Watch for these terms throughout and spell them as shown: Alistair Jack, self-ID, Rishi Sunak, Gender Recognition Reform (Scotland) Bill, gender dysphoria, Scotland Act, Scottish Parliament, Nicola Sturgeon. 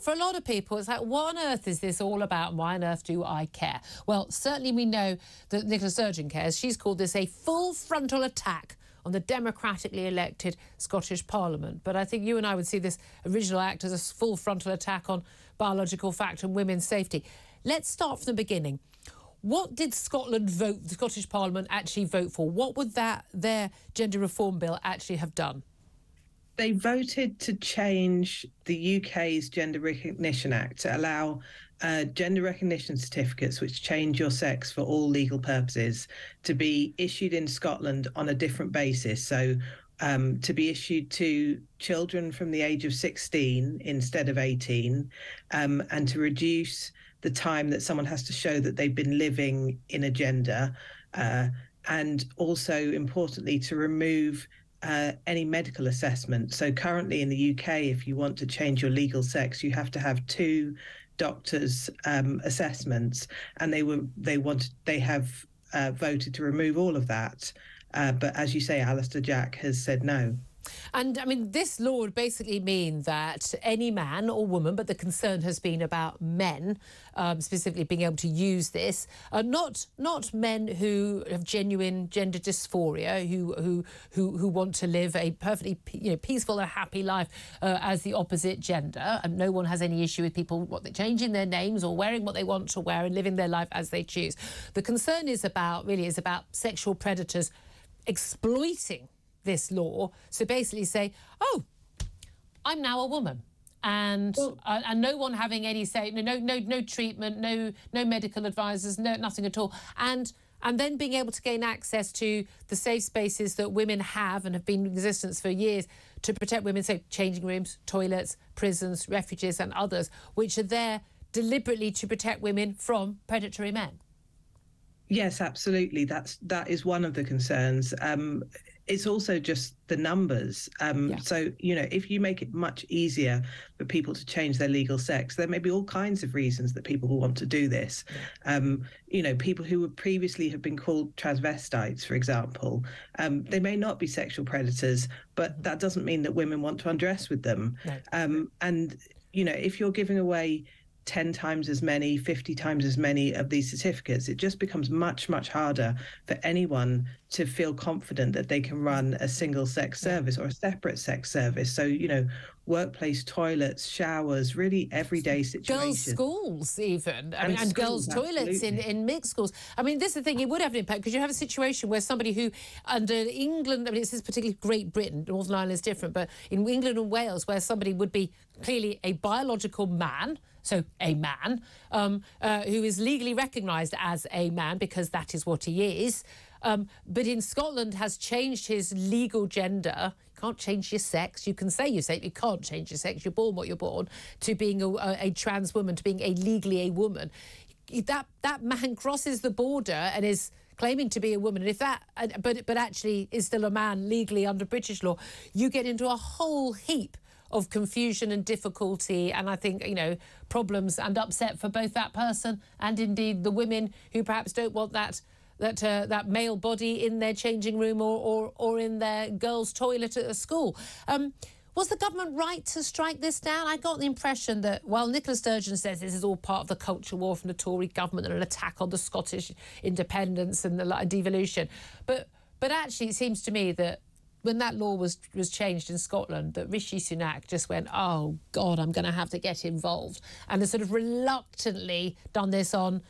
For a lot of people, it's like, what on earth is this all about? Why on earth do I care? Well, certainly we know that Nicola Sturgeon cares. She's called this a full frontal attack on the democratically elected Scottish Parliament. But I think you and I would see this original act as a full frontal attack on biological fact and women's safety. Let's start from the beginning. What did Scotland vote, the Scottish Parliament actually vote for? What would their gender reform bill actually have done? They voted to change the UK's Gender Recognition Act to allow gender recognition certificates which change your sex for all legal purposes to be issued in Scotland on a different basis. So to be issued to children from the age of 16 instead of 18, and to reduce the time that someone has to show that they've been living in a gender, and also importantly to remove any medical assessment. So currently in the UK, if you want to change your legal sex, you have to have two doctors' assessments, and they have voted to remove all of that. But as you say, Alistair Jack has said no. And I mean, this law would basically mean that any man or woman, but the concern has been about men specifically being able to use this, not men who have genuine gender dysphoria, who want to live a perfectly peaceful and happy life as the opposite gender, and no one has any issue with people changing their names or wearing what they want to wear and living their life as they choose. The concern is about sexual predators exploiting this law, so basically say, oh, I'm now a woman, and no one having any say, no treatment, no medical advisors, nothing at all, and then being able to gain access to the safe spaces that women have and have been in existence for years to protect women, so changing rooms, toilets, prisons, refuges, and others, which are there deliberately to protect women from predatory men. Yes, absolutely. That is one of the concerns. It's also just the numbers. So, if you make it much easier for people to change their legal sex, there may be all kinds of reasons that people will want to do this. People who would previously have been called transvestites, for example, they may not be sexual predators, but that doesn't mean that women want to undress with them. No. If you're giving away 10 times as many, 50 times as many of these certificates, it just becomes much, much harder for anyone to feel confident that they can run a single sex service or a separate sex service. So, workplace toilets, showers, really everyday situations. Girls' schools even, and girls' toilets in mixed schools. I mean, this is the thing, it would have an impact because you have a situation where somebody who, under England, I mean, this is particularly Great Britain, Northern Ireland is different, but in England and Wales, where somebody would be clearly a biological man, so a man, who is legally recognised as a man because that is what he is, but in Scotland has changed his legal gender. You can't change your sex. You can say you say, you can't change your sex. You're born what you're born, to being a trans woman, to being legally a woman. That man crosses the border and is claiming to be a woman, and but actually is still a man legally under British law. You get into a whole heap of confusion and difficulty, and I think, problems and upset for both that person and indeed the women who perhaps don't want that male body in their changing room or in their girls' toilet at a school. Was the government right to strike this down? I got the impression that while Nicola Sturgeon says this is all part of the culture war from the Tory government and an attack on the Scottish independence and the devolution, but actually it seems to me that when that law was changed in Scotland, that Rishi Sunak just went, oh, God, I'm going to have to get involved, and has sort of reluctantly done this on,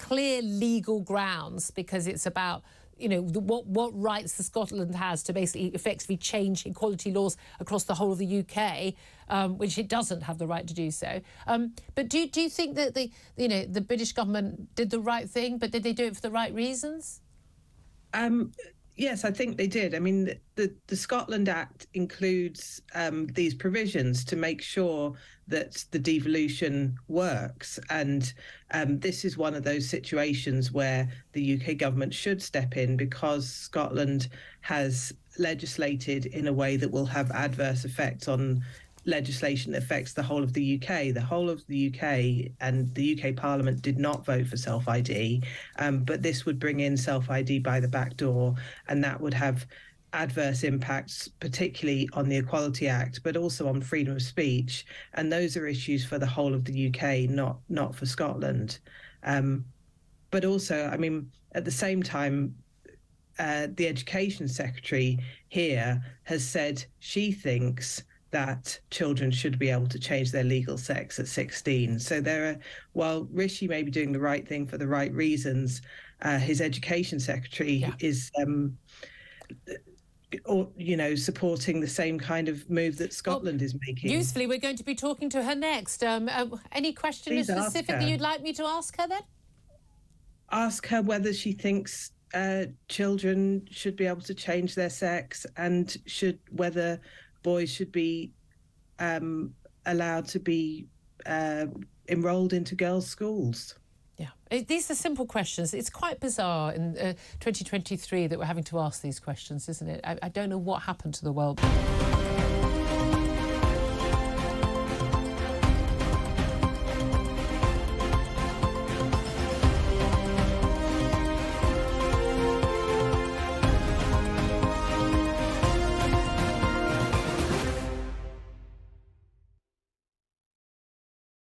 clear legal grounds, because it's about, what rights the Scotland has to basically effectively change equality laws across the whole of the UK, which it doesn't have the right to do so. But do you think that the British government did the right thing, but did they do it for the right reasons? Yes, I think they did. I mean, the Scotland Act includes these provisions to make sure that the devolution works. And this is one of those situations where the UK government should step in, because Scotland has legislated in a way that will have adverse effects on legislation that affects the whole of the UK. The whole of the UK and the UK Parliament did not vote for self-ID, but this would bring in self-ID by the back door, and that would have adverse impacts, particularly on the Equality Act, but also on freedom of speech. And those are issues for the whole of the UK, not for Scotland. But also, I mean, at the same time, the Education Secretary here has said she thinks that children should be able to change their legal sex at 16. So while Rishi may be doing the right thing for the right reasons, his Education Secretary is... or, you know, supporting the same kind of move that Scotland is making. Usefully, we're going to be talking to her next. Any question specifically you'd like me to ask her then? Ask her whether she thinks children should be able to change their sex, and whether boys should be allowed to be enrolled into girls' schools. Yeah, these are simple questions. It's quite bizarre in 2023 that we're having to ask these questions, isn't it? I don't know what happened to the world.